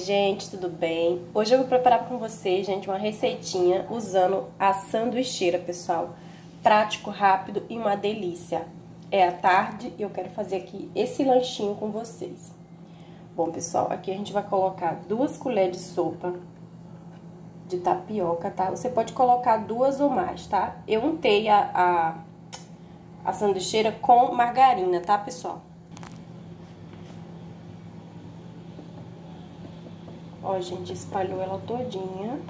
Gente, tudo bem? Hoje eu vou preparar com vocês, gente, uma receitinha usando a sanduicheira, pessoal. Prático, rápido e uma delícia. É à tarde e eu quero fazer aqui esse lanchinho com vocês. Bom, pessoal, aqui a gente vai colocar 2 colheres de sopa de tapioca, tá? Você pode colocar 2 ou mais, tá? Eu untei a sanduicheira com margarina, tá, pessoal? Ó, gente, espalhou ela todinha.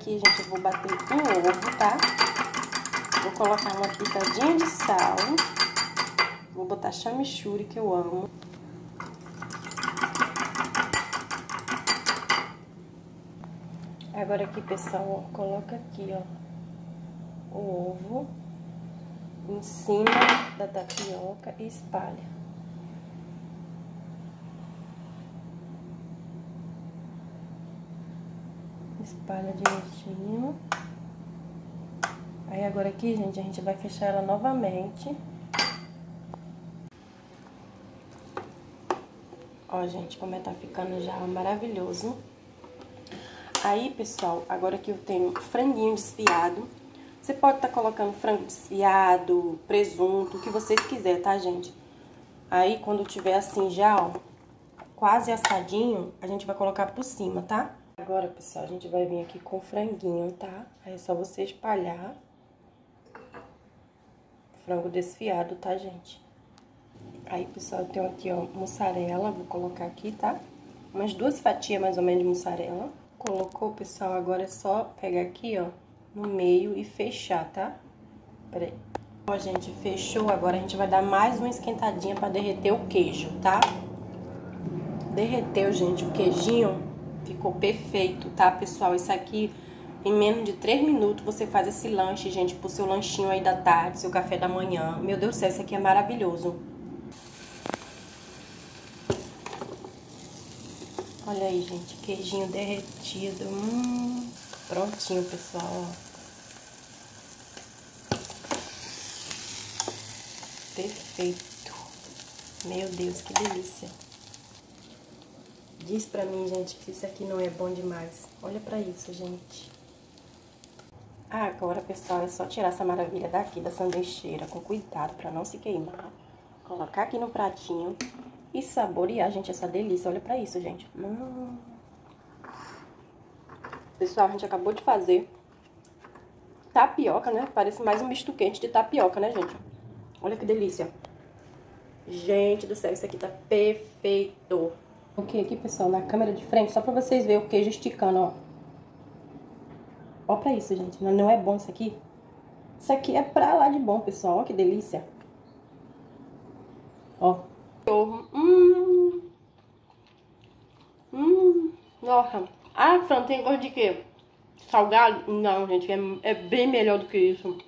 Aqui, gente, eu vou bater um ovo, tá? Vou colocar uma pitadinha de sal. Vou botar chimichurri, que eu amo. Agora aqui, pessoal, ó, coloca aqui, ó, o ovo em cima da tapioca e espalha. Espalha direitinho. Aí agora aqui, gente, a gente vai fechar ela novamente. Ó, gente, como é que tá ficando já maravilhoso. Aí, pessoal, agora que eu tenho franguinho desfiado. Você pode estar colocando frango desfiado, presunto, o que vocês quiserem, tá, gente? Aí, quando tiver assim já, ó, quase assadinho, a gente vai colocar por cima, tá? Agora, pessoal, a gente vai vir aqui com o franguinho, tá? Aí é só você espalhar frango desfiado, tá, gente? Aí, pessoal, eu tenho aqui, ó, mussarela, vou colocar aqui, tá? Umas 2 fatias, mais ou menos, de mussarela. Colocou, pessoal, agora é só pegar aqui, ó, no meio e fechar, tá? Peraí. Ó, gente, fechou. Agora a gente vai dar mais uma esquentadinha pra derreter o queijo, tá? Derreteu, gente, o queijinho. Ficou perfeito, tá, pessoal? Isso aqui, em menos de 3 minutos, você faz esse lanche, gente, pro seu lanchinho aí da tarde, seu café da manhã. Meu Deus do céu, isso aqui é maravilhoso. Olha aí, gente, queijinho derretido. Prontinho, pessoal, ó. Perfeito. Meu Deus, que delícia. Diz pra mim, gente, que isso aqui não é bom demais. Olha pra isso, gente. Ah, agora, pessoal, é só tirar essa maravilha daqui da sanduicheira, com cuidado pra não se queimar. Colocar aqui no pratinho e saborear, gente, essa delícia. Olha pra isso, gente. Pessoal, a gente acabou de fazer tapioca, né? Parece mais um misto quente de tapioca, né, gente? Olha que delícia. Gente do céu, isso aqui tá perfeito. Ok, aqui, pessoal, na câmera de frente, só pra vocês verem o queijo esticando, ó. Ó pra isso, gente. Não é bom isso aqui? Isso aqui é pra lá de bom, pessoal. Ó que delícia. Ó. Nossa. Ah, Fran, tem gosto de quê? Salgado? Não, gente, é bem melhor do que isso.